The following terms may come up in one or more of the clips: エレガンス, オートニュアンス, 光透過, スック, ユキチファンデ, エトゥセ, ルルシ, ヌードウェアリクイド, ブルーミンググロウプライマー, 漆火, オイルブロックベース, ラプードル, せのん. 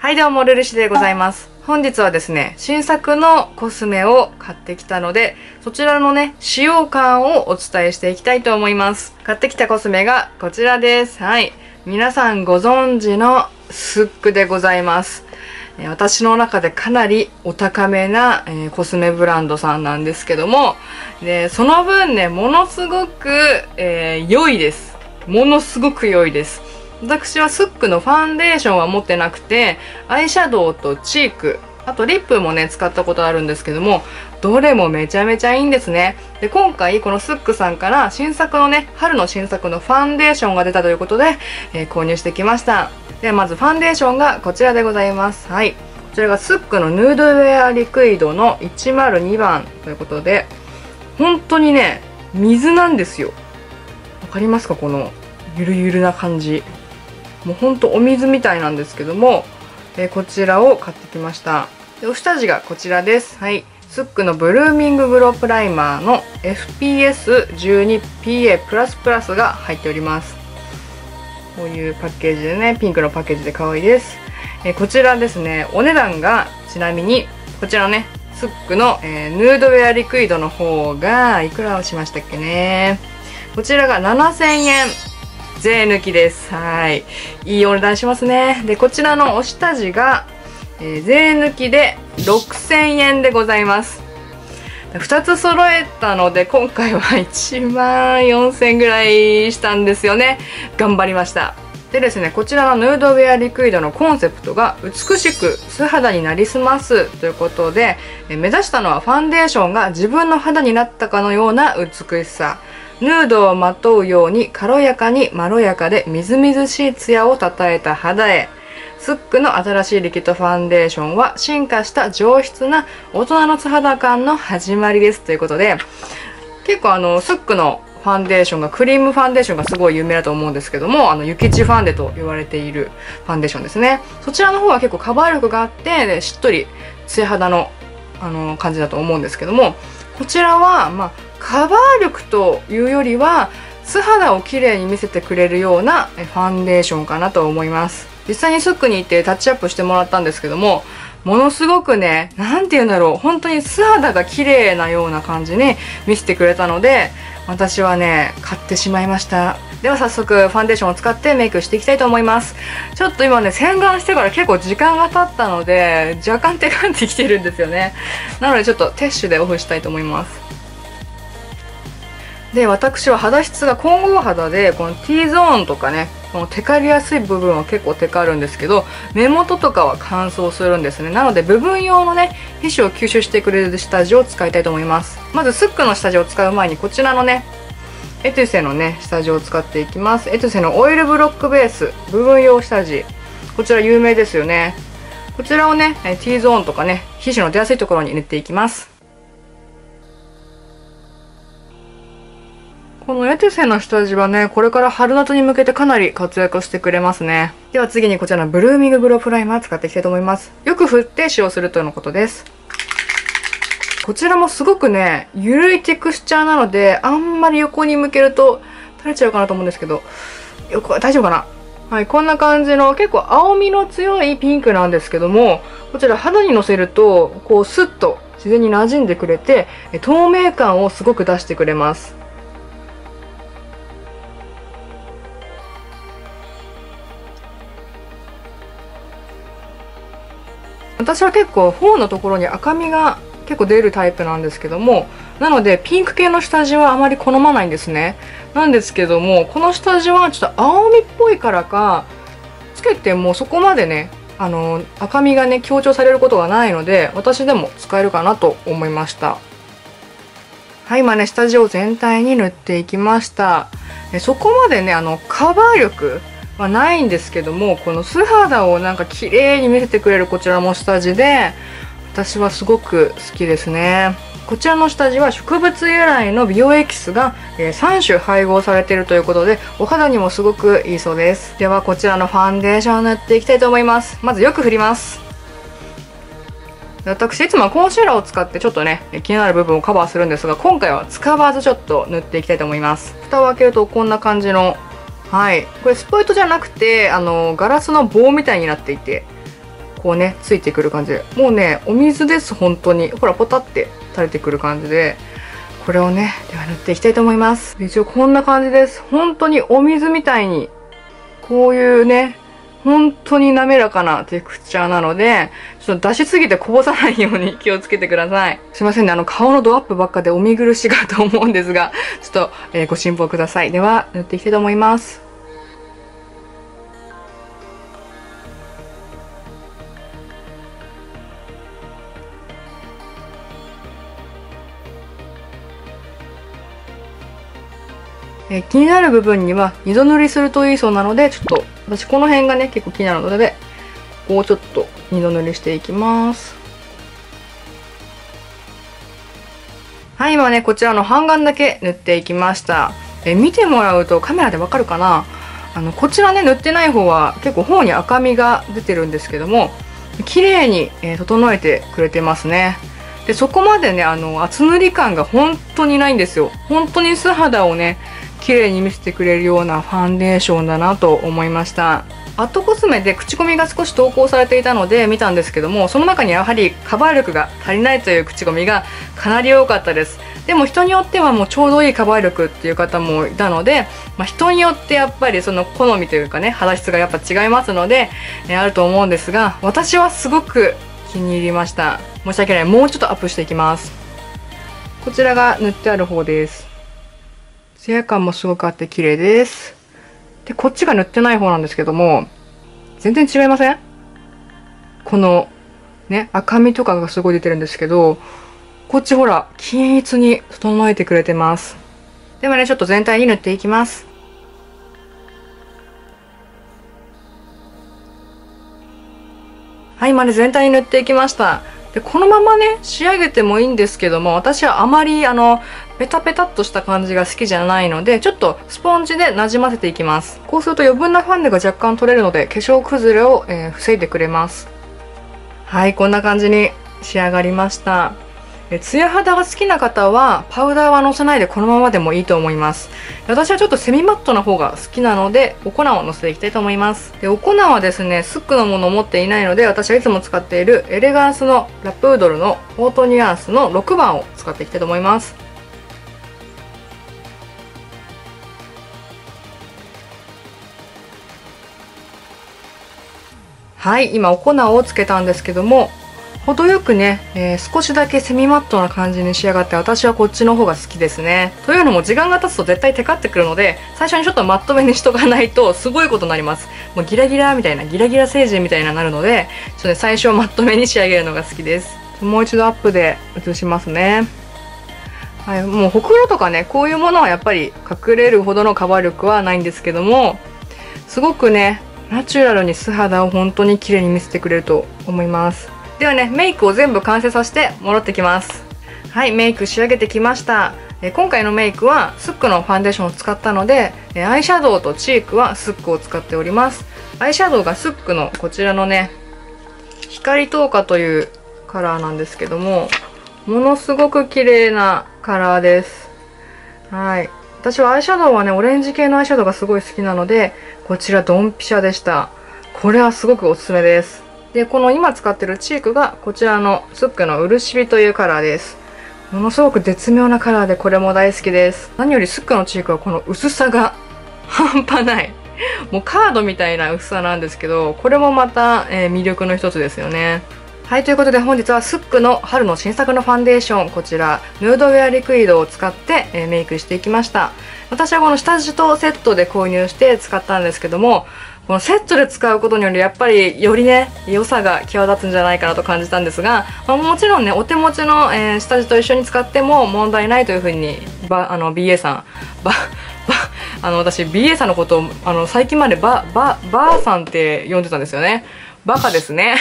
はい、どうも、ルルシでございます。本日はですね、新作のコスメを買ってきたので、そちらのね、使用感をお伝えしていきたいと思います。買ってきたコスメがこちらです。はい。皆さんご存知のスックでございます。私の中でかなりお高めなコスメブランドさんなんですけども、でその分ね、ものすごく良いです。ものすごく良いです。私はスックのファンデーションは持ってなくて、アイシャドウとチーク、あとリップもね、使ったことあるんですけども、どれもめちゃめちゃいいんですね。で、今回このスックさんから新作のね、春の新作のファンデーションが出たということで、購入してきました。で、まずファンデーションがこちらでございます。はい。こちらがスックのヌードウェアリクイドの102番ということで、本当にね、水なんですよ。わかりますか？このゆるゆるな感じ。もうほんとお水みたいなんですけども、こちらを買ってきました。で、お下地がこちらです。はい。スックのブルーミングブロープライマーの FPS12PA++ が入っております。こういうパッケージでね、ピンクのパッケージで可愛いです。こちらですね、お値段がちなみに、こちらね、スックの、ヌードウェアリクイドの方が、いくらしましたっけね。こちらが7000円。税抜きです。はい。いいお値段しますね。で、こちらのお下地が、税抜きで6000円でございます。2つ揃えたので、今回は1万4000円ぐらいしたんですよね。頑張りました。でですね、こちらのヌードウェアリクイドのコンセプトが美しく素肌になりすますということで、目指したのはファンデーションが自分の肌になったかのような美しさ。ヌードをまとうように軽やかにまろやかでみずみずしいツヤをたたえた肌へ。スックの新しいリキッドファンデーションは進化した上質な大人の素肌感の始まりですということで、結構スックのファンデーションがクリームファンデーションがすごい有名だと思うんですけども、ユキチファンデと言われているファンデーションですね。そちらの方は結構カバー力があって、ね、しっとりツヤ肌の、感じだと思うんですけども、こちらはまあカバー力というよりは素肌をきれいに見せてくれるようなファンデーションかなと思います。実際にスックに行ってタッチアップしてもらったんですけども、ものすごくね、なんて言うんだろう、本当に素肌が綺麗なような感じに見せてくれたので、私はね、買ってしまいました。では早速ファンデーションを使ってメイクしていきたいと思います。ちょっと今ね、洗顔してから結構時間が経ったので若干テカってきてるんですよね。なのでちょっとティッシュでオフしたいと思います。で、私は肌質が混合肌で、この T ゾーンとかね、このテカりやすい部分は結構テカるんですけど、目元とかは乾燥するんですね。なので部分用のね、皮脂を吸収してくれる下地を使いたいと思います。まずスックの下地を使う前に、こちらのね、エトゥセのね、下地を使っていきます。エトゥセのオイルブロックベース部分用下地、こちら有名ですよね。こちらをね、 T ゾーンとかね、皮脂の出やすいところに塗っていきます。このエトゥセの下地はね、これから春夏に向けてかなり活躍してくれますね。では次にこちらのブルーミングブロープライマー使っていきたいと思います。よく振って使用するとのことです。こちらもすごくね、ゆるいテクスチャーなので、あんまり横に向けると垂れちゃうかなと思うんですけど、よく大丈夫かな？はい、こんな感じの結構青みの強いピンクなんですけども、こちら肌にのせると、こうスッと自然に馴染んでくれて、透明感をすごく出してくれます。私は結構頬のところに赤みが結構出るタイプなんですけども、なのでピンク系の下地はあまり好まないんですね。なんですけども、この下地はちょっと青みっぽいからか、つけてもそこまでね、赤みがね、強調されることがないので、私でも使えるかなと思いました。はい、今ね、下地を全体に塗っていきました。そこまでね、カバー力はないんですけども、この素肌をなんか綺麗に見せてくれるこちらも下地で、私はすごく好きですね。こちらの下地は植物由来の美容エキスが3種配合されているということで、お肌にもすごくいいそうです。ではこちらのファンデーションを塗っていきたいと思います。まずよく振ります。私いつもはコンシーラーを使ってちょっとね、気になる部分をカバーするんですが、今回は使わずちょっと塗っていきたいと思います。蓋を開けるとこんな感じの、はい、これスポイトじゃなくてガラスの棒みたいになっていて、こうねついてくる感じで、もうねお水です。本当にほらポタって垂れてくる感じで、これをねでは塗っていきたいと思います。一応こんな感じです。本当にお水みたいにこういうね本当に滑らかなテクスチャーなので、ちょっと出しすぎてこぼさないように気をつけてください。すいませんね、顔のドアップばっかでお見苦しいかと思うんですが、ちょっと、ご辛抱ください。では、塗っていきたいと思います。気になる部分には二度塗りするといいそうなので、ちょっと私この辺がね結構気になるので、ここをちょっと二度塗りしていきます。はい、今ねこちらの半眼だけ塗っていきました。見てもらうとカメラでわかるかな、こちらね塗ってない方は結構頬に赤みが出てるんですけども、綺麗に整えてくれてますね。でそこまでね厚塗り感が本当にないんですよ。本当に素肌をね綺麗に見せてくれるようなファンデーションだなと思いました。アットコスメで口コミが少し投稿されていたので見たんですけども、その中にやはりカバー力が足りないという口コミがかなり多かったです。でも人によってはもうちょうどいいカバー力っていう方もいたので、人によってやっぱりその好みというかね肌質がやっぱ違いますので、あると思うんですが、私はすごく気に入りました。申し訳ない、もうちょっとアップしていきます。こちらが塗ってある方です。ツヤ感もすごくあって綺麗です。でこっちが塗ってない方なんですけども、全然違いません？このね赤みとかがすごい出てるんですけど、こっちほら均一に整えてくれてます。ではねちょっと全体に塗っていきます。はい、今ね全体に塗っていきました。でこのままね仕上げてもいいんですけども、私はあまりペタペタっとした感じが好きじゃないので、ちょっとスポンジでなじませていきます。こうすると余分なファンデが若干取れるので化粧崩れを、防いでくれます。はい、こんな感じに仕上がりました。ツヤ肌が好きな方はパウダーはのせないでこのままでもいいと思います。私はちょっとセミマットの方が好きなのでお粉をのせていきたいと思います。でお粉はですねスックのものを持っていないので、私はいつも使っているエレガンスのラプードルのオートニュアンスの6番を使っていきたいと思います。はい、今お粉をつけたんですけども、程よくね、少しだけセミマットな感じに仕上がって、私はこっちの方が好きですね。というのも時間が経つと絶対テカってくるので、最初にちょっとまとめにしとかないとすごいことになります。もうギラギラみたいな、ギラギラ星人みたいななるので、ちょっとね最初はまとめに仕上げるのが好きです。もう一度アップで映しますね。はい、もうほくろとかねこういうものはやっぱり隠れるほどのカバー力はないんですけども、すごくねナチュラルに素肌を本当に綺麗に見せてくれると思います。ではねメイクを全部完成させて戻ってきます。はい、メイク仕上げてきました。今回のメイクはスックのファンデーションを使ったので、アイシャドウとチークはスックを使っております。アイシャドウがスックのこちらのね光透過というカラーなんですけども、ものすごく綺麗なカラーです。はい、私はアイシャドウはねオレンジ系のアイシャドウがすごい好きなので、こちらドンピシャでした。これはすごくおすすめです。でこの今使ってるチークがこちらのスックの漆火というカラーです。ものすごく絶妙なカラーで、これも大好きです。何よりスックのチークはこの薄さが半端ない、もうカードみたいな薄さなんですけど、これもまた、魅力の一つですよね。はい、ということで本日はスックの春の新作のファンデーション、こちらヌードウェアリクイドを使って、メイクしていきました。私はこの下地とセットで購入して使ったんですけども、このセットで使うことによりやっぱりよりね良さが際立つんじゃないかなと感じたんですが、もちろんねお手持ちの、下地と一緒に使っても問題ないというふうにBA さん私 BA さんのことを最近までバーさんって呼んでたんですよね。バカですね。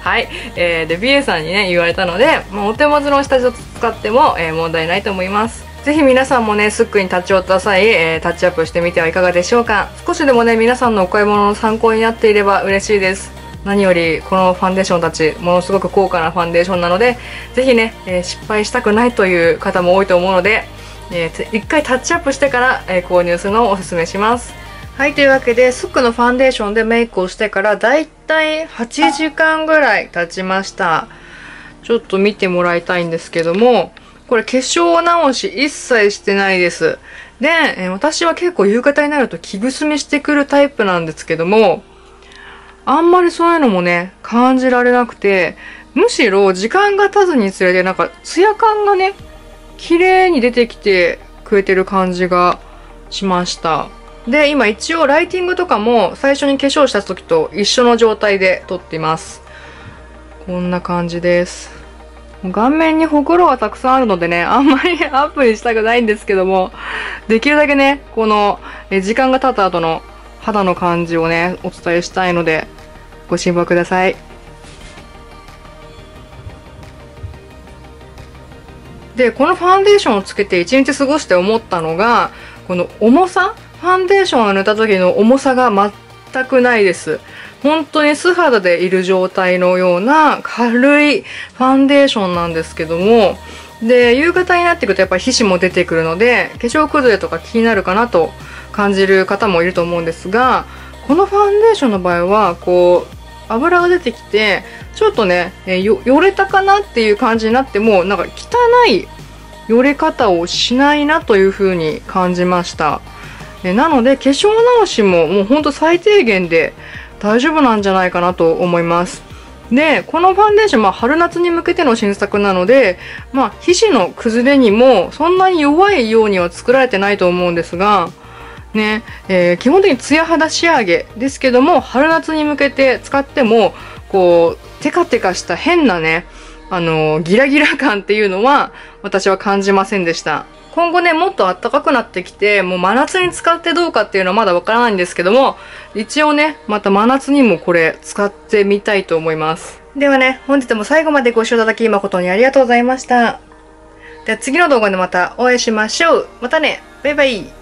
はい、で BA さんにね言われたので、お手持ちの下地を使っても、問題ないと思います。ぜひ皆さんもねスックに立ち寄った際、タッチアップしてみてはいかがでしょうか。少しでもね皆さんのお買い物の参考になっていれば嬉しいです。何よりこのファンデーションたちものすごく高価なファンデーションなので、ぜひね、失敗したくないという方も多いと思うので、一回タッチアップしてから、購入するのをおすすめします。はい、というわけで、スックのファンデーションでメイクをしてからだいたい8時間ぐらい経ちました。ちょっと見てもらいたいんですけども、これ化粧直し一切してないです。で、私は結構夕方になると気ぐすみしてくるタイプなんですけども、あんまりそういうのもね、感じられなくて、むしろ時間が経つにつれてなんかツヤ感がね、綺麗に出てきてくれてる感じがしました。で、今一応ライティングとかも最初に化粧した時と一緒の状態で撮っています。こんな感じです。顔面にほくろがたくさんあるのでね、あんまりアップにしたくないんですけども、できるだけね、この時間が経った後の肌の感じをね、お伝えしたいので、ご辛抱ください。で、このファンデーションをつけて1日過ごして思ったのが、この重さ、ファンデーションを塗った時の重さが全くないです。本当に素肌でいる状態のような軽いファンデーションなんですけども、で、夕方になってくるとやっぱり皮脂も出てくるので、化粧崩れとか気になるかなと感じる方もいると思うんですが、このファンデーションの場合は、こう、油が出てきて、ちょっとね、よれたかなっていう感じになっても、なんか汚いよれ方をしないなという風に感じました。なので、化粧直しももうほんと最低限で大丈夫なんじゃないかなと思います。で、このファンデーション、春夏に向けての新作なので、皮脂の崩れにもそんなに弱いようには作られてないと思うんですが、ね、基本的にツヤ肌仕上げですけども、春夏に向けて使っても、こう、テカテカした変なね、ギラギラ感っていうのは私は感じませんでした。今後ね、もっと暖かくなってきて、もう真夏に使ってどうかっていうのはまだわからないんですけども、一応ね、また真夏にもこれ使ってみたいと思います。ではね、本日も最後までご視聴いただき誠にありがとうございました。では次の動画でまたお会いしましょう。またね、バイバイ。